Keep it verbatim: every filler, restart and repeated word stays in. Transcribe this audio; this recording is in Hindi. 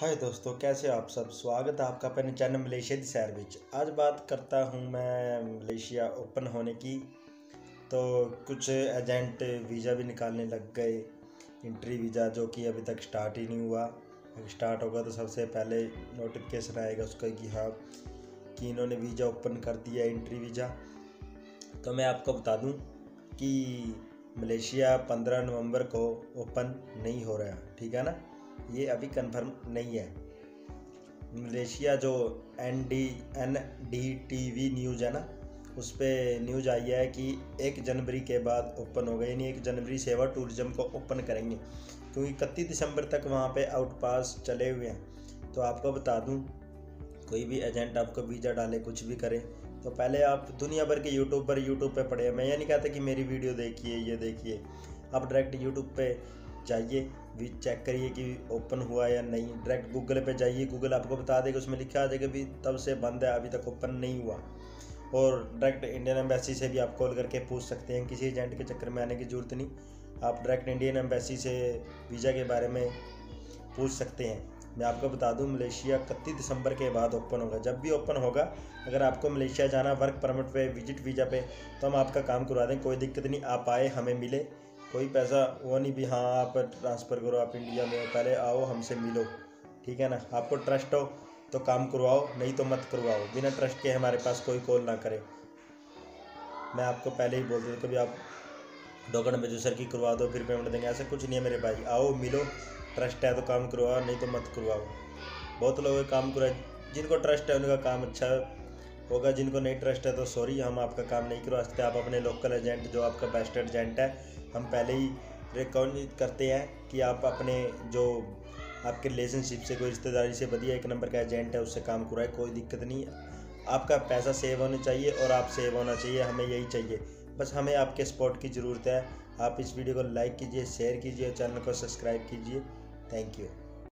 हाय दोस्तों, कैसे हो आप सब। स्वागत है आपका अपने चैनल मलेशिया दी सैर विच। आज बात करता हूं मैं मलेशिया ओपन होने की। तो कुछ एजेंट वीज़ा भी निकालने लग गए, इंट्री वीज़ा, जो कि अभी तक स्टार्ट ही नहीं हुआ। अगर स्टार्ट होगा तो सबसे पहले नोटिफिकेशन आएगा उसका कि हाँ कि इन्होंने वीज़ा ओपन कर दिया, इंट्री वीज़ा। तो मैं आपको बता दूँ कि मलेशिया पंद्रह नवम्बर को ओपन नहीं हो रहा, ठीक है ना। ये अभी कंफर्म नहीं है। मलेशिया जो N D N D T V news है ना, उस पर न्यूज़ आई है कि एक जनवरी के बाद ओपन होगा, यानी एक जनवरी से वह टूरिज़म को ओपन करेंगे, क्योंकि इकतीस दिसंबर तक वहाँ पे आउट पास चले हुए हैं। तो आपको बता दूँ, कोई भी एजेंट आपको वीज़ा डाले, कुछ भी करे, तो पहले आप दुनिया भर के यूट्यूबर यूट्यूब पर पढ़े। मैं ये नहीं कहता कि मेरी वीडियो देखिए, ये देखिए, आप डायरेक्ट यूट्यूब पर जाइए, भी चेक करिए कि ओपन हुआ या नहीं। डायरेक्ट गूगल पे जाइए, गूगल आपको बता देगा, उसमें लिखा आ जाएगा भी तब से बंद है, अभी तक ओपन नहीं हुआ। और डायरेक्ट इंडियन एम्बेसी से भी आप कॉल करके पूछ सकते हैं, किसी एजेंट के चक्कर में आने की ज़रूरत नहीं। आप डायरेक्ट इंडियन एम्बेसी से वीज़ा के बारे में पूछ सकते हैं। मैं आपको बता दूं, मलेशिया इकतीस दिसंबर के बाद ओपन होगा। जब भी ओपन होगा, अगर आपको मलेशिया जाना वर्क परमिट पे, विजिट वीज़ा पे, तो हम आपका काम करवा दें, कोई दिक्कत नहीं। आप आए, हमें मिले, कोई पैसा वो नहीं भी हाँ आप ट्रांसफ़र करो, आप इंडिया में पहले आओ, हमसे मिलो, ठीक है ना। आपको ट्रस्ट हो तो काम करवाओ, नहीं तो मत करवाओ। बिना ट्रस्ट के हमारे पास कोई कॉल ना करे। मैं आपको पहले ही बोल दूँ, कभी आप डॉक्यूमेंट प्रोड्यूसर की करवा दो फिर पेमेंट देंगे, ऐसा कुछ नहीं है मेरे भाई। आओ, मिलो, ट्रस्ट है तो काम करवाओ, नहीं तो मत करवाओ। बहुत लोग काम करवाए, जिनको ट्रस्ट है उनका काम अच्छा होगा, जिनको नहीं ट्रस्ट है तो सॉरी, हम आपका काम नहीं करवा सकते। आप अपने लोकल एजेंट, जो आपका बेस्ट एजेंट है, हम पहले ही रिकमेंड करते हैं कि आप अपने जो आपके रिलेशनशिप से, कोई रिश्तेदारी से बढ़िया एक नंबर का एजेंट है उससे काम कराए, कोई दिक्कत नहीं। आपका पैसा सेव होना चाहिए और आप सेव होना चाहिए, हमें यही चाहिए। बस हमें आपके सपोर्ट की ज़रूरत है। आप इस वीडियो को लाइक कीजिए, शेयर कीजिए, चैनल को सब्सक्राइब कीजिए। Thank you.